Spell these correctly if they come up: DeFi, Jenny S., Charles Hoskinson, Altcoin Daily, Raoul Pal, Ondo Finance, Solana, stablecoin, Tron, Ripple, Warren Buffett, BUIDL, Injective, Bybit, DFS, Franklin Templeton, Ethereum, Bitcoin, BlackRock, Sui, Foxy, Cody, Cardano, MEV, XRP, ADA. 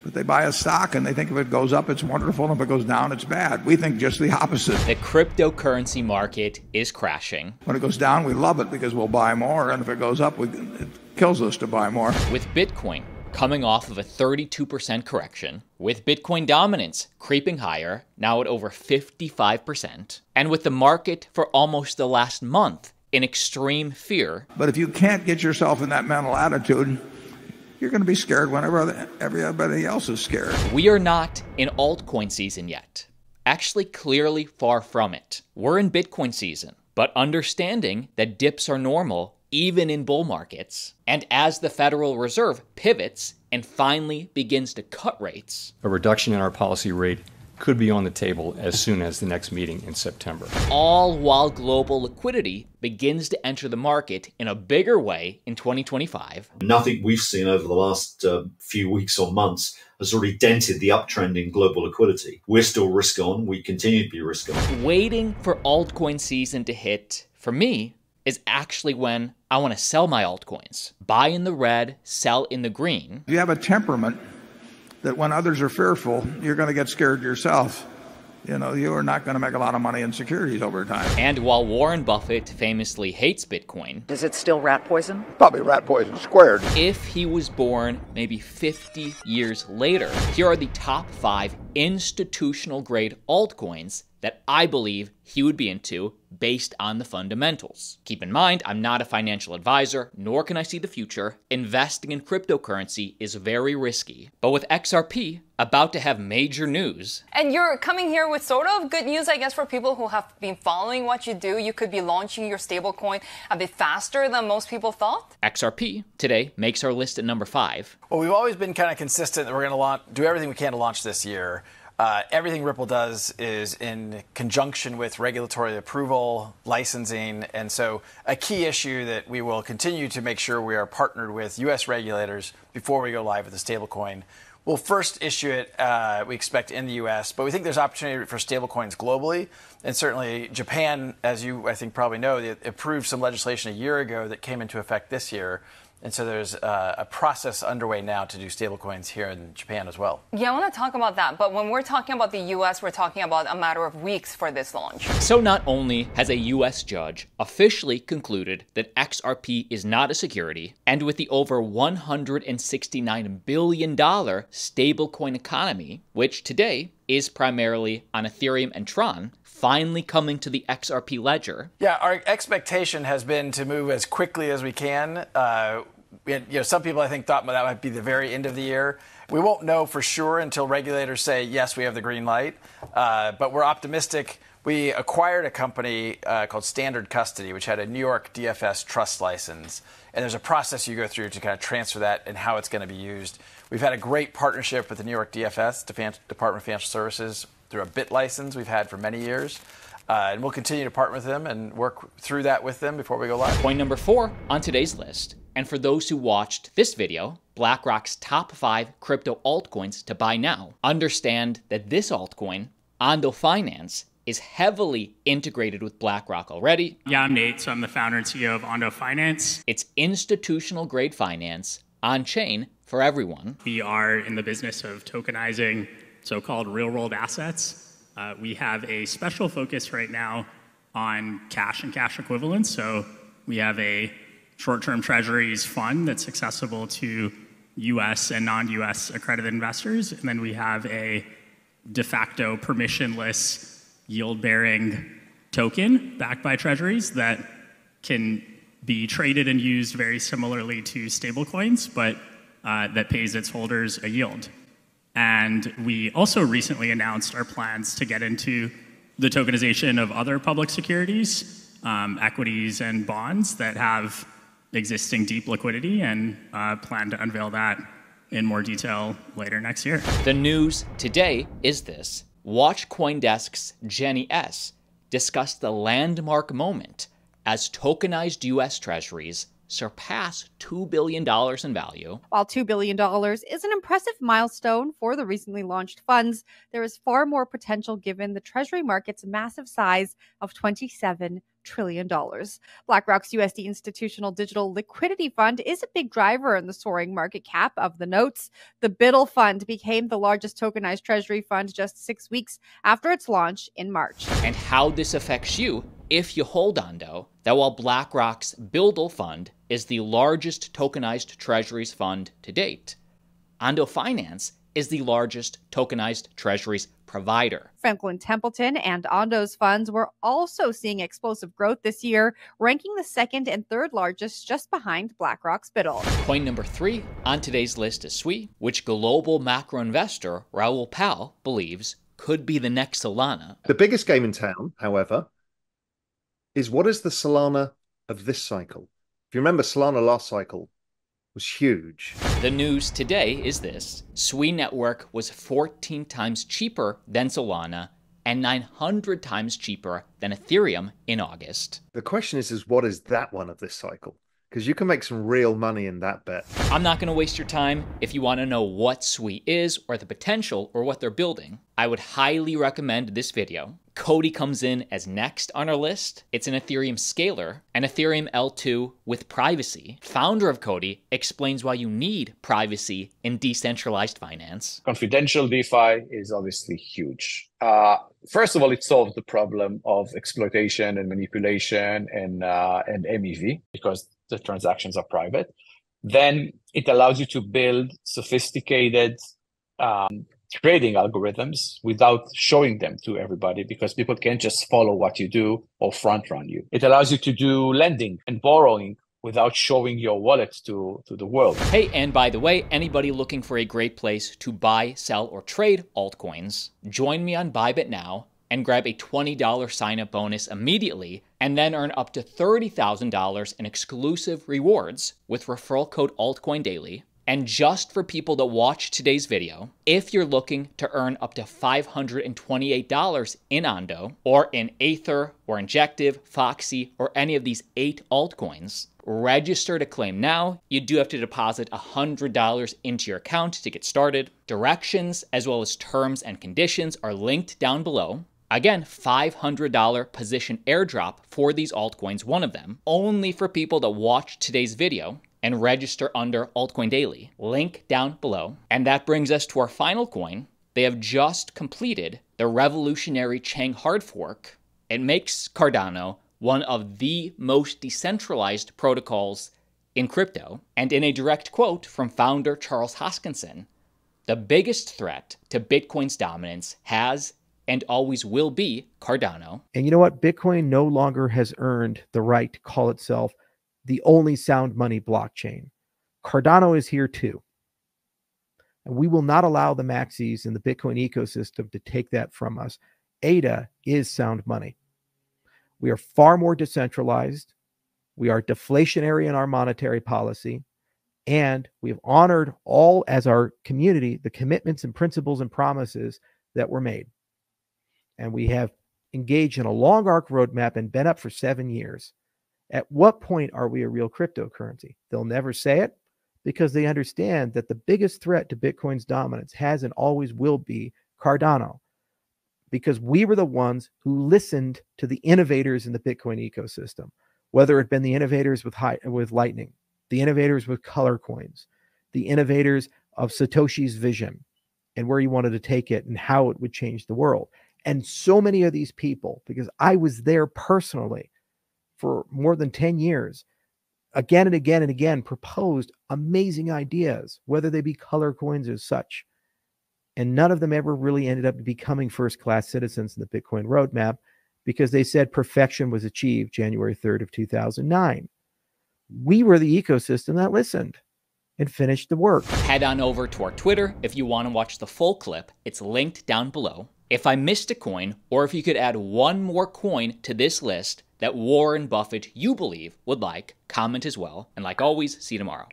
But they buy a stock and they think if it goes up, it's wonderful. And if it goes down, it's bad. We think just the opposite. The cryptocurrency market is crashing. When it goes down, we love it because we'll buy more. And if it goes up, it kills us to buy more. With Bitcoin coming off of a 32% correction, with Bitcoin dominance creeping higher, now at over 55%, and with the market for almost the last month in extreme fear. But if you can't get yourself in that mental attitude, you're going to be scared whenever everybody else is scared. We are not in altcoin season yet. Actually, clearly far from it. We're in Bitcoin season, but understanding that dips are normal, even in bull markets. And as the Federal Reserve pivots and finally begins to cut rates, a reduction in our policy rate could be on the table as soon as the next meeting in September. All while global liquidity begins to enter the market in a bigger way in 2025. Nothing we've seen over the last few weeks or months has already dented the uptrend in global liquidity. We're still risk on. We continue to be risk on. Waiting for altcoin season to hit, for me, is actually when I want to sell my altcoins. Buy in the red, sell in the green. If you have a temperament that when others are fearful, you're going to get scared yourself. You know, you are not going to make a lot of money in securities over time. And while Warren Buffett famously hates Bitcoin, is it still rat poison? Probably rat poison squared. If he was born maybe 50 years later, here are the top 5 institutional grade altcoins that I believe he would be into based on the fundamentals. Keep in mind, I'm not a financial advisor, nor can I see the future. Investing in cryptocurrency is very risky. But with XRP about to have major news, and you're coming here with sort of good news, I guess, for people who have been following what you do, you could be launching your stablecoin a bit faster than most people thought. XRP today makes our list at number 5. Well, we've always been kind of consistent that we're going to do everything we can to launch this year. Everything Ripple does is in conjunction with regulatory approval, licensing, and so a key issue that we will continue to make sure we are partnered with U.S. regulators before we go live with the stablecoin. We'll first issue it, we expect, in the U.S., but we think there's opportunity for stablecoins globally, and certainly Japan, as you, I think, probably know, they approved some legislation a year ago that came into effect this year. And so there's a process underway now to do stablecoins here in Japan as well. Yeah, I want to talk about that. But when we're talking about the U.S., we're talking about a matter of weeks for this launch. So not only has a U.S. judge officially concluded that XRP is not a security, and with the over $169 billion stablecoin economy, which today is primarily on Ethereum and Tron, finally coming to the XRP ledger. Yeah, our expectation has been to move as quickly as we can. Some people, I think, thought that might be the very end of the year. We won't know for sure until regulators say, yes, we have the green light, but we're optimistic. We acquired a company called Standard Custody, which had a New York DFS trust license. And there's a process you go through to kind of transfer that and how it's going to be used. We've had a great partnership with the New York DFS, Department of Financial Services, through a BIT license we've had for many years. And we'll continue to partner with them and work through that with them before we go live. Point number 4 on today's list. And for those who watched this video, BlackRock's top 5 crypto altcoins to buy now. Understand that this altcoin, Ondo Finance, is heavily integrated with BlackRock already. Yeah, I'm Nate, so I'm the founder and CEO of Ondo Finance. It's institutional grade finance on-chain for everyone. We are in the business of tokenizing so-called real-world assets. We have a special focus right now on cash and cash equivalents. So we have a short-term treasuries fund that's accessible to US and non-US accredited investors. And then we have a de facto permissionless yield-bearing token backed by treasuries that can be traded and used very similarly to stablecoins, but that pays its holders a yield. And we also recently announced our plans to get into the tokenization of other public securities, equities and bonds that have existing deep liquidity, and plan to unveil that in more detail later next year. The news today is this. Watch CoinDesk's Jenny S. discuss the landmark moment as tokenized U.S. treasuries surpass $2 billion in value. While $2 billion is an impressive milestone for the recently launched funds, there is far more potential given the treasury market's massive size of $27 trillion. BlackRock's USD Institutional Digital Liquidity Fund is a big driver in the soaring market cap of the notes. The BUIDL Fund became the largest tokenized treasury fund just 6 weeks after its launch in March. And how this affects you if you hold Ondo, that while BlackRock's BUIDL Fund is the largest tokenized treasuries fund to date, Ondo Finance is the largest tokenized treasuries provider. Franklin Templeton and Ondo's funds were also seeing explosive growth this year, ranking the second and third largest just behind BlackRock's BUIDL. Coin number three on today's list is Sui, which global macro investor Raoul Pal believes could be the next Solana. The biggest game in town, however, is what is the Solana of this cycle? If you remember, Solana last cycle was huge. The news today is this. Sui Network was 14 times cheaper than Solana and 900 times cheaper than Ethereum in August. The question is what is that one of this cycle? Because you can make some real money in that bet. I'm not going to waste your time. If you want to know what Sui is or the potential or what they're building, I would highly recommend this video. Cody comes in as next on our list. It's an Ethereum scaler, an Ethereum L2 with privacy. Founder of Cody explains why you need privacy in decentralized finance. Confidential DeFi is obviously huge. First of all, it solves the problem of exploitation and manipulation and MEV, because the transactions are private. Then it allows you to build sophisticated trading algorithms without showing them to everybody, because people can't just follow what you do or front run you. It allows you to do lending and borrowing without showing your wallet to the world. Hey, and by the way, anybody looking for a great place to buy, sell, or trade altcoins, join me on Bybit now and grab a $20 sign-up bonus immediately, and then earn up to $30,000 in exclusive rewards with referral code Altcoin Daily. And just for people that watch today's video, if you're looking to earn up to $528 in Ondo, or in Aether, or Injective, Foxy, or any of these 8 altcoins, register to claim now. You do have to deposit $100 into your account to get started. Directions as well as terms and conditions are linked down below. Again, $500 position airdrop for these altcoins, one of them, only for people that watch today's video and register under Altcoin Daily. Link down below. And that brings us to our final coin. They have just completed the revolutionary Chang hard fork. It makes Cardano one of the most decentralized protocols in crypto. And in a direct quote from founder Charles Hoskinson, the biggest threat to Bitcoin's dominance has and always will be Cardano. And you know what? Bitcoin no longer has earned the right to call itself the only sound money blockchain. Cardano is here too. And we will not allow the maxis in the Bitcoin ecosystem to take that from us. ADA is sound money. We are far more decentralized. We are deflationary in our monetary policy. And we've honored all, as our community, the commitments and principles and promises that were made. And we have engaged in a long arc roadmap and been up for 7 years. At what point are we a real cryptocurrency? They'll never say it, because they understand that the biggest threat to Bitcoin's dominance has and always will be Cardano, because we were the ones who listened to the innovators in the Bitcoin ecosystem, whether it been the innovators with Lightning, the innovators with color coins, the innovators of Satoshi's vision and where he wanted to take it and how it would change the world. And so many of these people, because I was there personally for more than 10 years, again and again and again, proposed amazing ideas, whether they be color coins or such. And none of them ever really ended up becoming first-class citizens in the Bitcoin roadmap, because they said perfection was achieved January 3rd of 2009. We were the ecosystem that listened and finished the work. Head on over to our Twitter if you want to watch the full clip. It's linked down below. If I missed a coin, or if you could add one more coin to this list that Warren Buffett you believe would like, comment as well. And like always, see you tomorrow.